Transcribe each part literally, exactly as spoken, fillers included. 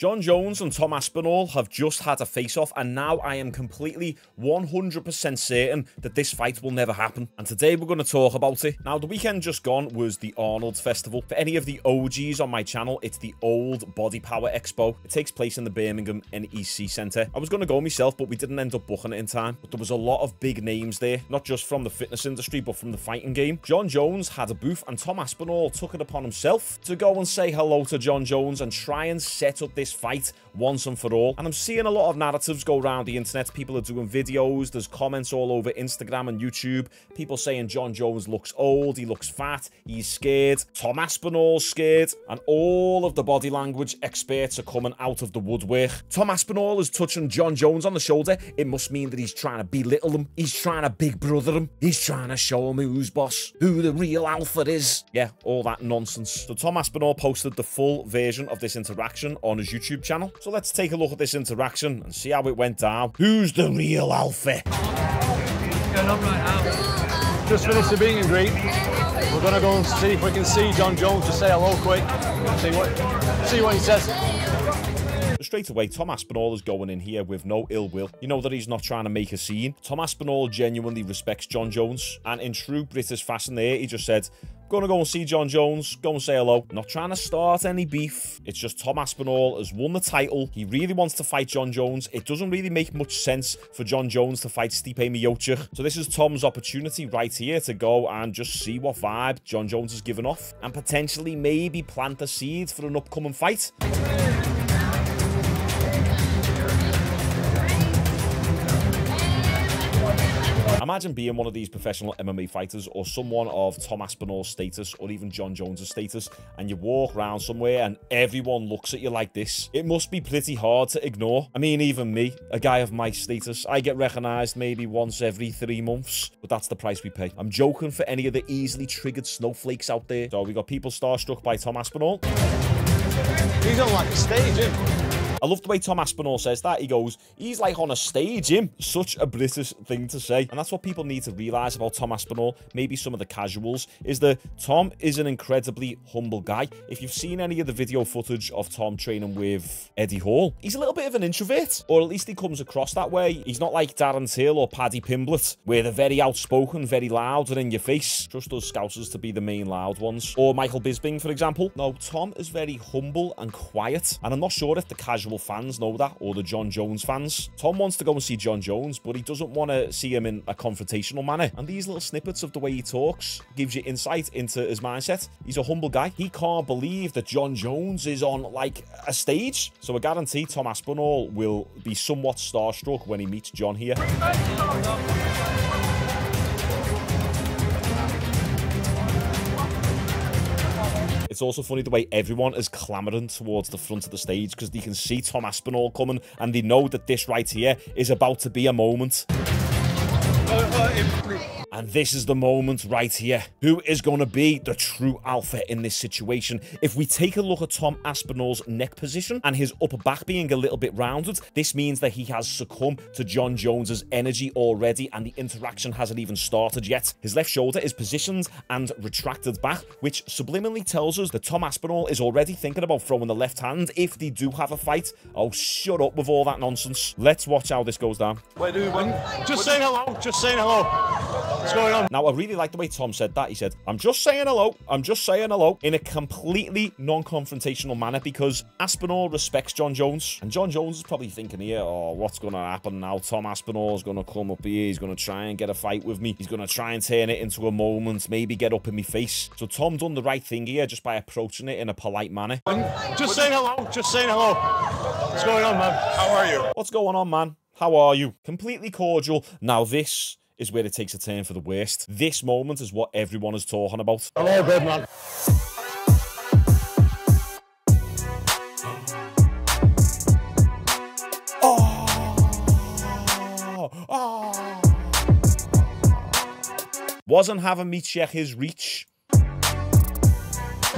Jon Jones and Tom Aspinall have just had a face-off, and now I am completely one hundred percent certain that this fight will never happen. And today we're going to talk about it. Now, the weekend just gone was the Arnold Festival. For any of the O Gs on my channel, it's the Old Body Power Expo. It takes place in the Birmingham N E C Centre. I was going to go myself, but we didn't end up booking it in time. But there was a lot of big names there, not just from the fitness industry, but from the fighting game. Jon Jones had a booth, and Tom Aspinall took it upon himself to go and say hello to Jon Jones and try and set up this fight once and for all. And I'm seeing a lot of narratives go around the internet. People are doing videos, there's comments all over Instagram and YouTube, people saying Jon Jones looks old, he looks fat, he's scared, Tom Aspinall's scared, and all of the body language experts are coming out of the woodwork. Tom Aspinall is touching Jon Jones on the shoulder. It must mean that he's trying to belittle him, he's trying to big brother him, he's trying to show him who's boss, who the real alpha is. Yeah, all that nonsense. So Tom Aspinall posted the full version of this interaction on his YouTube YouTube channel. So let's take a look at this interaction and see how it went down. Who's the real alpha? Just finished the meet and greet. We're gonna go and see if we can see Jon Jones. Just say hello quick. See what see what he says. Straight away, Tom Aspinall is going in here with no ill will. You know that he's not trying to make a scene. Tom Aspinall genuinely respects Jon Jones, and in true British fashion there, he just said, gonna go and see Jon Jones, go and say hello. Not trying to start any beef. It's just Tom Aspinall has won the title. He really wants to fight Jon Jones. It doesn't really make much sense for Jon Jones to fight Stipe Miocic. So this is Tom's opportunity right here to go and just see what vibe Jon Jones is giving off and potentially maybe plant the seeds for an upcoming fight. Imagine being one of these professional M M A fighters or someone of Tom Aspinall's status or even Jon Jones' status, and you walk around somewhere and everyone looks at you like this. It must be pretty hard to ignore. I mean, even me, a guy of my status, I get recognised maybe once every three months, but that's the price we pay. I'm joking for any of the easily triggered snowflakes out there. So we got people starstruck by Tom Aspinall. He's on like a stage, isn't he? I love the way Tom Aspinall says that. He goes, he's like on a stage, him. Such a British thing to say. And that's what people need to realise about Tom Aspinall, maybe some of the casuals, is that Tom is an incredibly humble guy. If you've seen any of the video footage of Tom training with Eddie Hall, he's a little bit of an introvert, or at least he comes across that way. He's not like Darren Till or Paddy Pimblett, where they're very outspoken, very loud and in your face. Trust us Scousers to be the main loud ones. Or Michael Bisping, for example. No, Tom is very humble and quiet, and I'm not sure if the casual fans know that, or the Jon Jones fans. Tom wants to go and see Jon Jones, but he doesn't want to see him in a confrontational manner. And these little snippets of the way he talks gives you insight into his mindset. He's a humble guy. He can't believe that Jon Jones is on, like, a stage. So I guarantee Tom Aspinall will be somewhat starstruck when he meets Jon here. It's also funny the way everyone is clamouring towards the front of the stage because they can see Tom Aspinall coming and they know that this right here is about to be a moment. And this is the moment right here. Who is going to be the true alpha in this situation? If we take a look at Tom Aspinall's neck position and his upper back being a little bit rounded, this means that he has succumbed to Jon Jones's energy already, and the interaction hasn't even started yet. His left shoulder is positioned and retracted back, which subliminally tells us that Tom Aspinall is already thinking about throwing the left hand if they do have a fight. Oh, shut up with all that nonsense. Let's watch how this goes down. Wait, wait, wait. Just saying hello. Just saying hello. What's going on? Now, I really like the way Tom said that. He said, I'm just saying hello. I'm just saying hello in a completely non-confrontational manner, because Aspinall respects Jon Jones. And Jon Jones is probably thinking here, oh, what's going to happen now? Tom Aspinall's going to come up here. He's going to try and get a fight with me. He's going to try and turn it into a moment, maybe get up in my face. So Tom done the right thing here just by approaching it in a polite manner. Just saying hello. Just saying hello. What's going on, man? How are you? What's going on, man? How are you? Completely cordial. Now this is where it takes a turn for the worst. This moment is what everyone is talking about. Hello, big man. Oh, oh. Wasn't having me check his reach.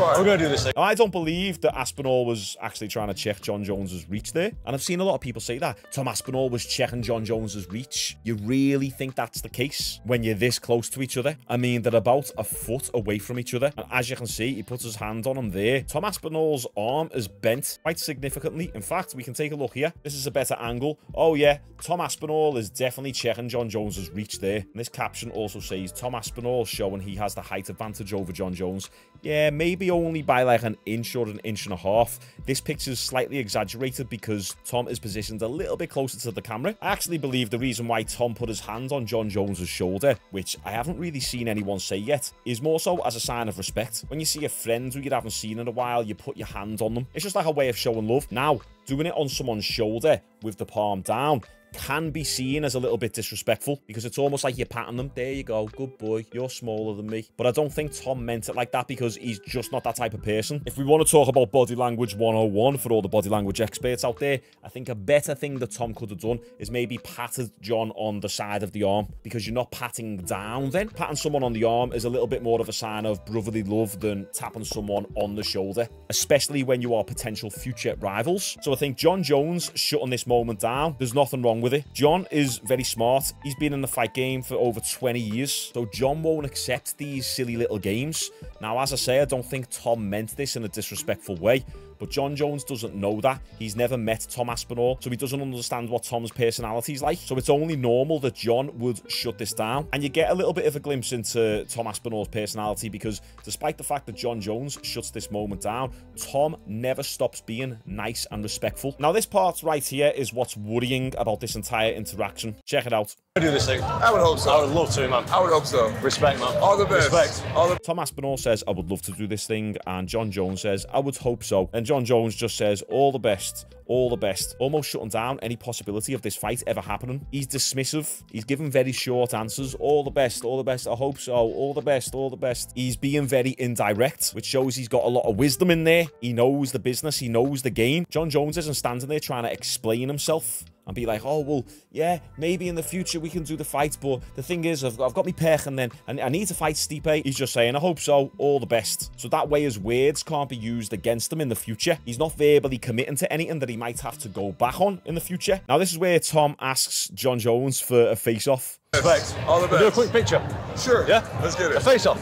Right. I'm going to do this thing. I don't believe that Aspinall was actually trying to check Jon Jones's reach there. And I've seen a lot of people say that. Tom Aspinall was checking Jon Jones's reach. You really think that's the case when you're this close to each other? I mean, they're about a foot away from each other. And as you can see, he puts his hand on him there. Tom Aspinall's arm is bent quite significantly. In fact, we can take a look here. This is a better angle. Oh, yeah. Tom Aspinall is definitely checking Jon Jones's reach there. And this caption also says, Tom Aspinall showing he has the height advantage over Jon Jones. Yeah, maybe only by like an inch or an inch and a half. This picture is slightly exaggerated because Tom is positioned a little bit closer to the camera. I actually believe the reason why Tom put his hand on Jon Jones's shoulder, which I haven't really seen anyone say yet, is more so as a sign of respect. When you see a friend who you haven't seen in a while, you put your hand on them. It's just like a way of showing love. Now, doing it on someone's shoulder with the palm down can be seen as a little bit disrespectful because it's almost like you're patting them. There you go. Good boy. You're smaller than me. But I don't think Tom meant it like that because he's just not that type of person. If we want to talk about body language one oh one for all the body language experts out there, I think a better thing that Tom could have done is maybe patted Jon on the side of the arm because you're not patting down then. Patting someone on the arm is a little bit more of a sign of brotherly love than tapping someone on the shoulder, especially when you are potential future rivals. So I think Jon Jones shutting this moment down, there's nothing wrong with it. Jon is very smart. He's been in the fight game for over twenty years, so Jon won't accept these silly little games. Now, as I say, I don't think Tom meant this in a disrespectful way, but Jon Jones doesn't know that. He's never met Tom Aspinall, so he doesn't understand what Tom's personality is like. So it's only normal that Jon would shut this down. And you get a little bit of a glimpse into Tom Aspinall's personality because despite the fact that Jon Jones shuts this moment down, Tom never stops being nice and respectful. Now, this part right here is what's worrying about this entire interaction. Check it out. I do this thing. I would hope so. I would love to, man. I would hope so. Respect, man. All the best. Respect. All the Tom Aspinall says, I would love to do this thing, and Jon Jones says, I would hope so. And Jon Jones just says, all the best, all the best, almost shutting down any possibility of this fight ever happening. He's dismissive. He's giving very short answers. All the best, all the best, I hope so, all the best, all the best. He's being very indirect, which shows he's got a lot of wisdom in there. He knows the business. He knows the game. Jon Jones isn't standing there trying to explain himself and be like, oh, well, yeah, maybe in the future we can do the fight, but the thing is, I've, I've got me pech, and then I, I need to fight Stipe. He's just saying, I hope so, all the best. So that way his words can't be used against him in the future. He's not verbally committing to anything that he might have to go back on in the future. Now, this is where Tom asks Jon Jones for a face-off. Perfect. All the best. We'll do a quick picture. Sure. Yeah? Let's get it. A face-off.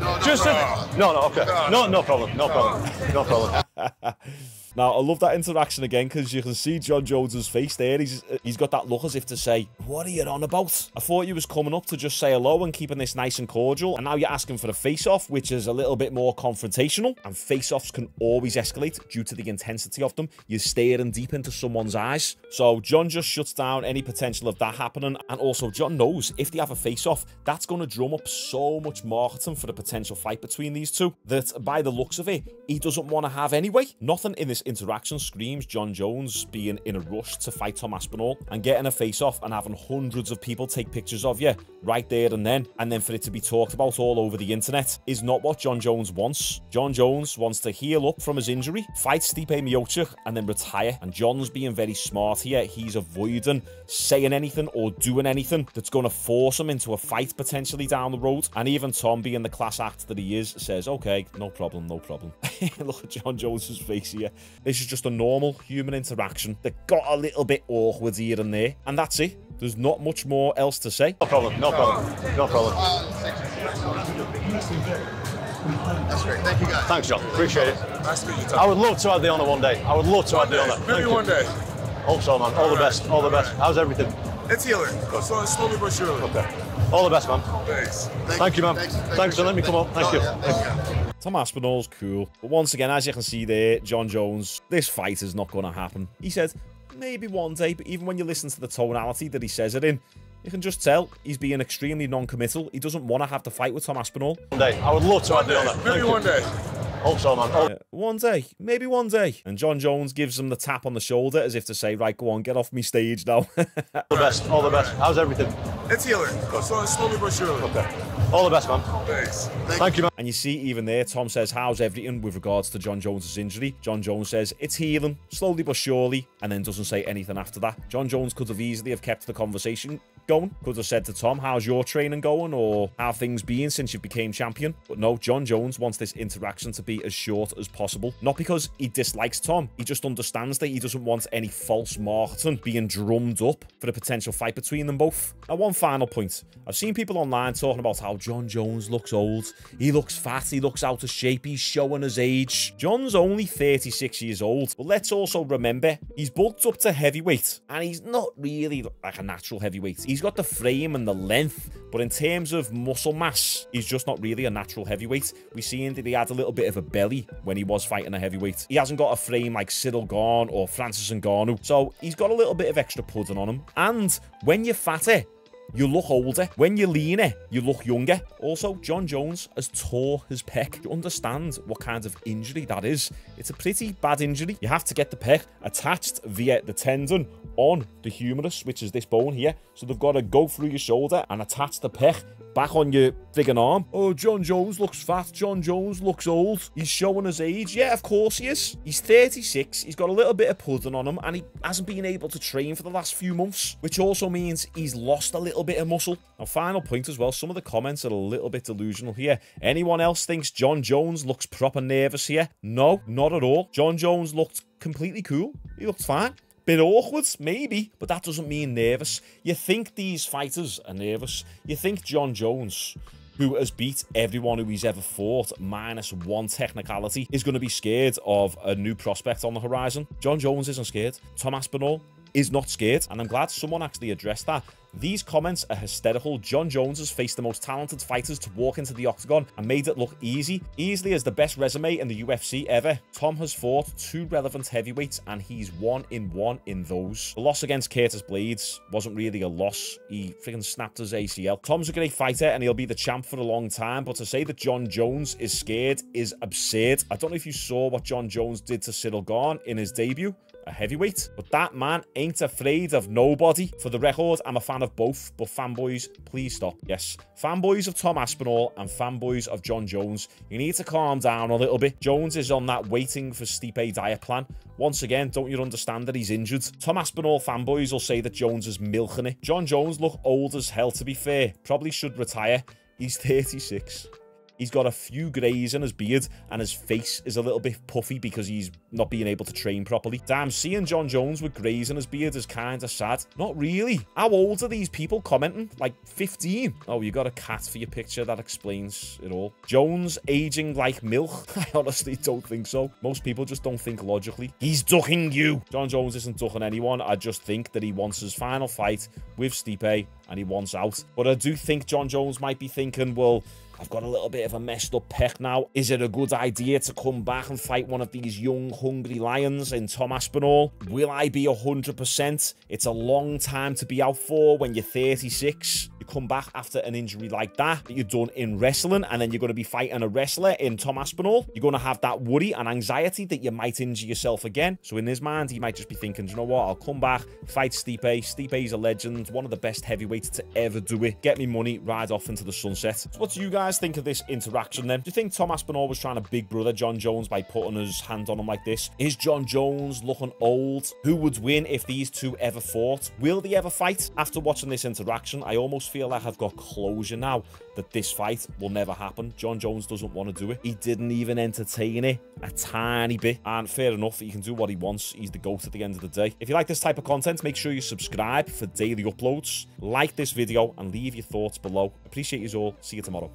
No, no, just no. A... no, no, okay. No, no, no problem. No, no problem. No problem. Now, I love that interaction again because you can see Jon Jones's face there. He's, he's got that look as if to say, what are you on about? I thought you was coming up to just say hello and keeping this nice and cordial. And now you're asking for a face-off, which is a little bit more confrontational. And face-offs can always escalate due to the intensity of them. You're staring deep into someone's eyes. So Jon just shuts down any potential of that happening. And also, Jon knows if they have a face-off, that's going to drum up so much marketing for the potential fight between these two that by the looks of it, he doesn't want to have anyway. Nothing in this interaction screams Jon Jones being in a rush to fight Tom Aspinall and getting a face-off and having hundreds of people take pictures of you right there and then, and then for it to be talked about all over the internet is not what Jon Jones wants. Jon Jones wants to heal up from his injury, fight Stipe Miocic, and then retire. And Jon's being very smart here. He's avoiding saying anything or doing anything that's going to force him into a fight potentially down the road. And even Tom, being the class act that he is, says, okay, no problem, no problem. Look at Jon Jones's face here. This is just a normal human interaction that got a little bit awkward here and there. And that's it. There's not much more else to say. No problem, no problem, no problem. That's great. Thank you, guys. Thanks, Jon. Appreciate it. Nice to meet you, Tom. I would love to have the honour one day. I would love to have the honour. Maybe one day. Hope so, man. All the best, all the best. How's everything? It's healing. So slowly but surely. Okay. All the best, man. Thanks. Thank you, man. Thanks for letting me come up. Thank you. Tom Aspinall's cool. But once again, as you can see there, Jon Jones, this fight is not going to happen. He said, maybe one day, but even when you listen to the tonality that he says it in, you can just tell he's being extremely non-committal. He doesn't want to have the fight with Tom Aspinall. One day. I would love to have the honour. Maybe one day. Hope so, man. Uh, one day. Maybe one day. And Jon Jones gives him the tap on the shoulder as if to say, right, go on, get off me stage now. All the best. All the best. How's everything? It's healing. So slowly but surely. Okay. All the best, man. Thanks. Thank, Thank you, man. And you see even there, Tom says, how's everything with regards to Jon Jones's injury? Jon Jones says, it's healing, slowly but surely, and then doesn't say anything after that. Jon Jones could have easily have kept the conversation going. Could have said to Tom, how's your training going, or how have things been since you became champion? But no, Jon Jones wants this interaction to be as short as possible. Not because he dislikes Tom, he just understands that he doesn't want any false marketing being drummed up for the potential fight between them both. Now, one final point. I've seen people online talking about how Jon Jones looks old, he looks fat, he looks out of shape, he's showing his age. Jon's only thirty-six years old, but let's also remember, he's bulked up to heavyweight, and he's not really like a natural heavyweight. He's got the frame and the length, but in terms of muscle mass, he's just not really a natural heavyweight. We seen that he had a little bit of a belly when he was fighting a heavyweight. He hasn't got a frame like Cyril Gane or Francis Ngannou, so he's got a little bit of extra pudding on him. And when you're fatter, you look older. When you're leaner, you look younger. Also, Jon Jones has tore his pec. You understand what kind of injury that is. It's a pretty bad injury. You have to get the pec attached via the tendon on the humerus, which is this bone here. So they've got to go through your shoulder and attach the pec back on your friggin' arm. Oh, Jon Jones looks fat. Jon Jones looks old. He's showing his age. Yeah, of course he is. He's thirty-six. He's got a little bit of pudding on him, and he hasn't been able to train for the last few months, which also means he's lost a little bit of muscle. And final point as well, some of the comments are a little bit delusional here. Anyone else thinks Jon Jones looks proper nervous here? No, not at all. Jon Jones looked completely cool. He looked fine. Bit awkward, maybe, but that doesn't mean nervous. You think these fighters are nervous. You think Jon Jones, who has beat everyone who he's ever fought, minus one technicality, is going to be scared of a new prospect on the horizon. Jon Jones isn't scared. Tom Aspinall is not scared, and I'm glad someone actually addressed that. These comments are hysterical. Jon Jones has faced the most talented fighters to walk into the octagon and made it look easy. Easily as the best resume in the U F C ever. Tom has fought two relevant heavyweights and he's one in one in those. The loss against Curtis Blaydes wasn't really a loss. He freaking snapped his A C L. Tom's a great fighter and he'll be the champ for a long time, but to say that Jon Jones is scared is absurd. I don't know if you saw what Jon Jones did to Cyril Gane in his debut, a heavyweight, but that man ain't afraid of nobody. For the record, I'm a fan of both, but fanboys, please stop. Yes, fanboys of Tom Aspinall and fanboys of Jon Jones, you need to calm down a little bit. Jones is on that waiting for Stipe diet plan. Once again, don't you understand that he's injured? Tom Aspinall fanboys will say that Jones is milking it. Jon Jones look old as hell, to be fair. Probably should retire. He's thirty-six. He's got a few greys in his beard and his face is a little bit puffy because he's not being able to train properly. Damn, seeing Jon Jones with greys in his beard is kind of sad. Not really. How old are these people commenting? Like fifteen? Oh, you got a cat for your picture. That explains it all. Jones aging like milk? I honestly don't think so. Most people just don't think logically. He's ducking you. Jon Jones isn't ducking anyone. I just think that he wants his final fight with Stipe and he wants out. But I do think Jon Jones might be thinking, well, I've got a little bit of a messed up pec now. Is it a good idea to come back and fight one of these young, hungry lions in Tom Aspinall? Will I be one hundred percent? It's a long time to be out for when you're thirty-six. You come back after an injury like that, that you've done in wrestling, and then you're going to be fighting a wrestler in Tom Aspinall. You're going to have that worry and anxiety that you might injure yourself again. So in his mind, he might just be thinking, you know what? I'll come back, fight Stipe. Stipe's a legend, one of the best heavyweights to ever do it. Get me money, ride off into the sunset. So what do you guys think of this interaction then? Do you think Tom Aspinall was trying to big brother Jon Jones by putting his hand on him like this? Is Jon Jones looking old? Who would win if these two ever fought? Will they ever fight? After watching this interaction, I almost feel like I've got closure now that this fight will never happen. Jon Jones doesn't want to do it. He didn't even entertain it a tiny bit. And fair enough, he can do what he wants. He's the GOAT at the end of the day. If you like this type of content, make sure you subscribe for daily uploads. Like this video and leave your thoughts below. Appreciate you all. See you tomorrow.